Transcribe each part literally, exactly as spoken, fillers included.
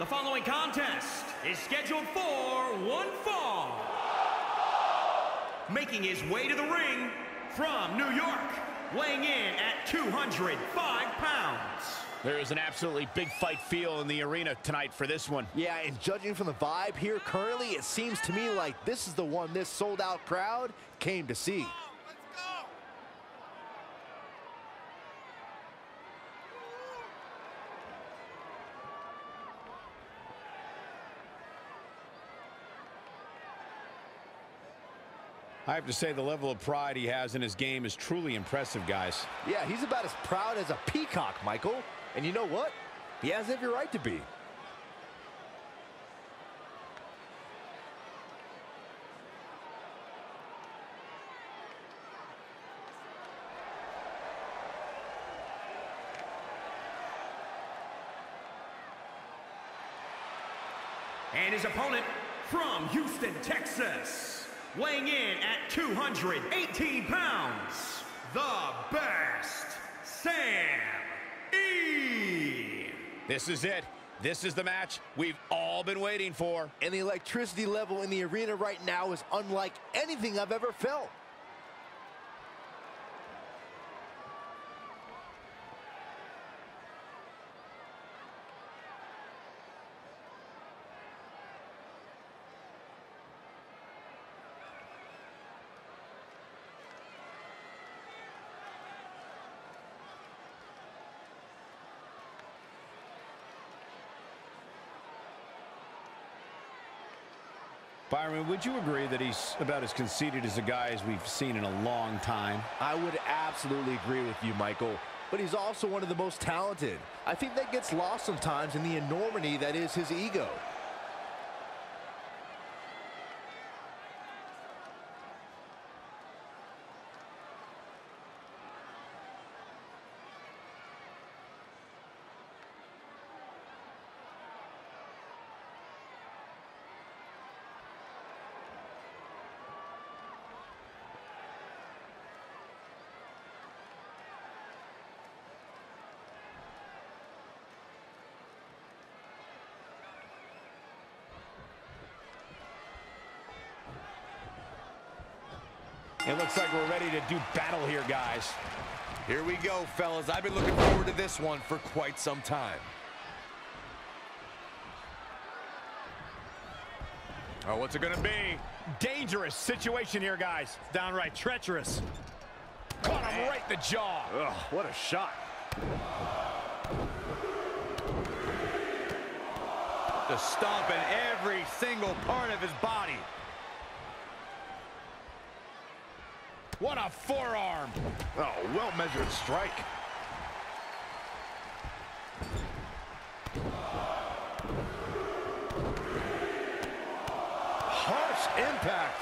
The following contest is scheduled for one fall. Making his way to the ring from New York, weighing in at two hundred five pounds. There is an absolutely big fight feel in the arena tonight for this one. Yeah, and judging from the vibe here currently, it seems to me like this is the one this sold-out crowd came to see. I have to say the level of pride he has in his game is truly impressive, guys. Yeah, he's about as proud as a peacock, Michael. And you know what? He has every right to be. And his opponent from Houston, Texas, weighing in at two hundred eighteen pounds, the best, Sam E. This is it. This is the match we've all been waiting for. And the electricity level in the arena right now is unlike anything I've ever felt. Byron, would you agree that he's about as conceited as a guy as we've seen in a long time? I would absolutely agree with you, Michael. But he's also one of the most talented. I think that gets lost sometimes in the enormity that is his ego. It looks like we're ready to do battle here, guys. Here we go, fellas. I've been looking forward to this one for quite some time. Oh, what's it gonna be? Dangerous situation here, guys. Downright treacherous. Caught him right in the jaw. Ugh, what a shot. Just stomping every single part of his body. What a forearm. Oh, well-measured strike. Harsh impact.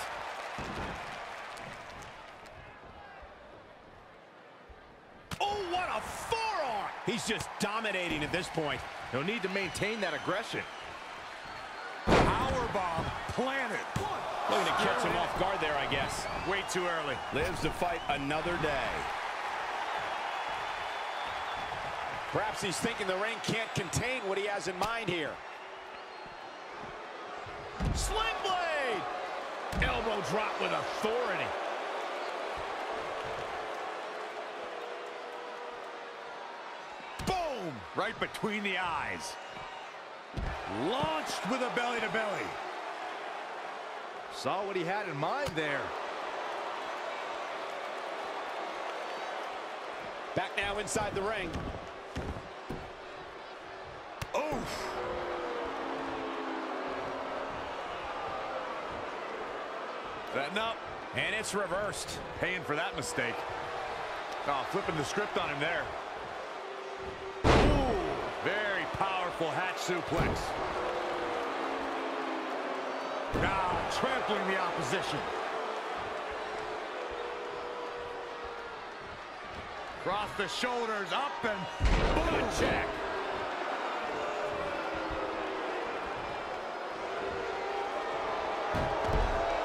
Oh, what a forearm. He's just dominating at this point. No need to maintain that aggression. Powerbomb planted. Looking to catch him off guard there, I guess. Way too early. Lives to fight another day. Perhaps he's thinking the ring can't contain what he has in mind here. Sling blade! Elbow drop with authority. Boom! Right between the eyes. Launched with a belly-to-belly. Saw what he had in mind there. Back now inside the ring. Oof. Button up. And it's reversed. Paying for that mistake. Oh, flipping the script on him there. Ooh, very powerful hatch suplex. Now trampling the opposition. Cross the shoulders up and boot check.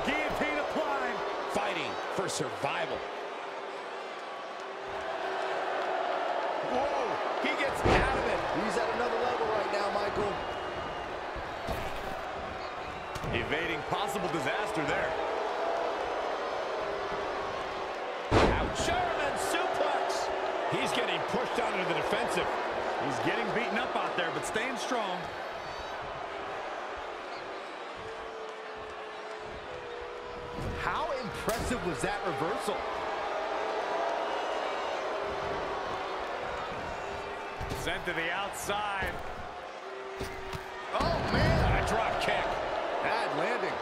Guillotine applied. Fighting for survival. Whoa, he gets out of it. He's at another level right now, Michael. evading possible disaster there. Sherman suplex. He's getting pushed out into the defensive. He's getting beaten up out there, but staying strong. How impressive was that reversal? Sent to the outside. Oh, man. A drop kick. Bad landing.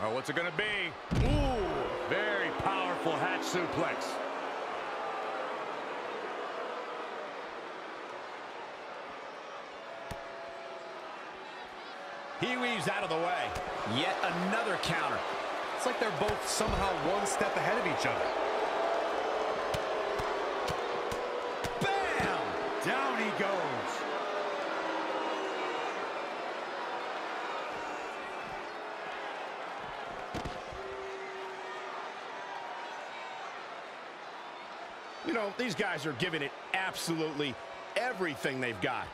Oh, what's it going to be? Ooh, very powerful hatch suplex. He weaves out of the way. Yet another counter. It's like they're both somehow one step ahead of each other. Bam! Down he goes. You know, these guys are giving it absolutely everything they've got.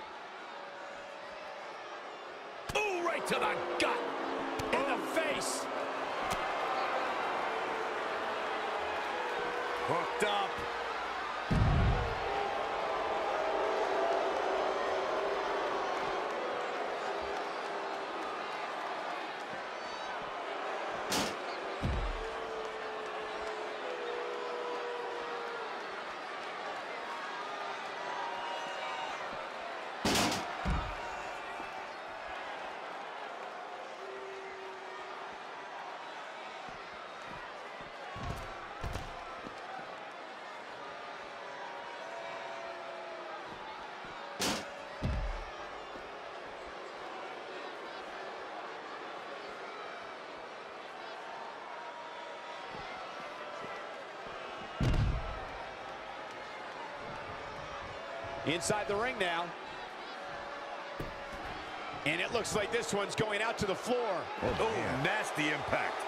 Ooh, right to the gut. In oh. the face. Hooked up. Inside the ring now. And it looks like this one's going out to the floor. Oh, oh nasty impact.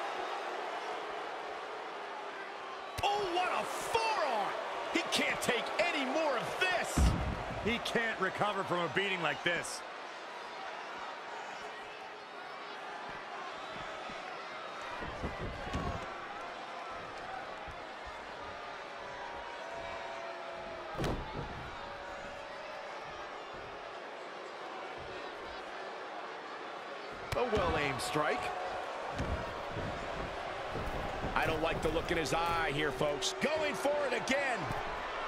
Oh, what a forearm! He can't take any more of this. He can't recover from a beating like this. A well-aimed strike. I don't like the look in his eye here, folks. Going for it again.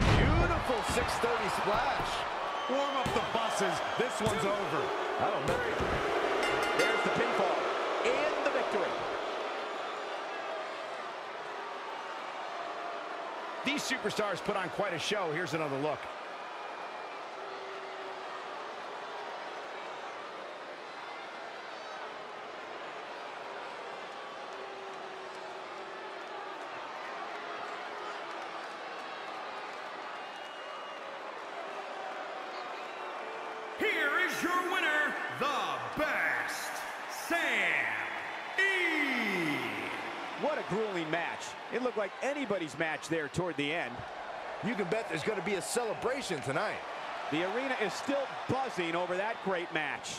Beautiful six thirty splash. Warm up the buses. This one's Two. over. I don't know. There's the pinfall and the victory. These superstars put on quite a show. Here's another look. Here is your winner, the best, Sam E. What a grueling match. It looked like anybody's match there toward the end. You can bet there's going to be a celebration tonight. The arena is still buzzing over that great match.